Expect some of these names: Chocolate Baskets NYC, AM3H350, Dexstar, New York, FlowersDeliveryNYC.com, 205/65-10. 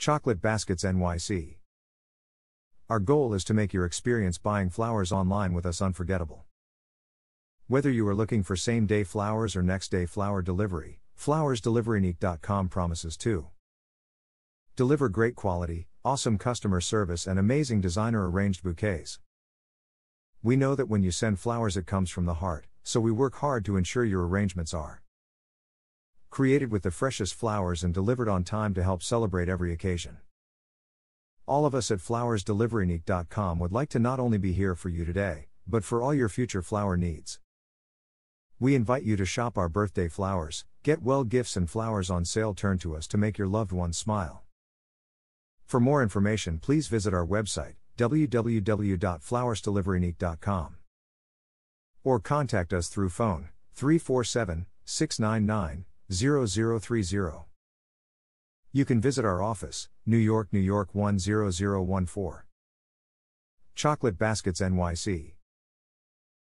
Chocolate Baskets NYC. Our goal is to make your experience buying flowers online with us unforgettable. Whether you are looking for same-day flowers or next-day flower delivery, FlowersDeliveryNYC.com promises to deliver great quality, awesome customer service and amazing designer-arranged bouquets. We know that when you send flowers it comes from the heart, so we work hard to ensure your arrangements are created with the freshest flowers and delivered on time to help celebrate every occasion. All of us at FlowersDeliveryNYC.com would like to not only be here for you today, but for all your future flower needs. We invite you to shop our birthday flowers, get well gifts and flowers on sale. Turn to us to make your loved ones smile. For more information, please visit our website, www.flowersdeliverynyc.com, or contact us through phone, 347-699-0030. You can visit our office, New York, New York 10014. Chocolate Baskets NYC.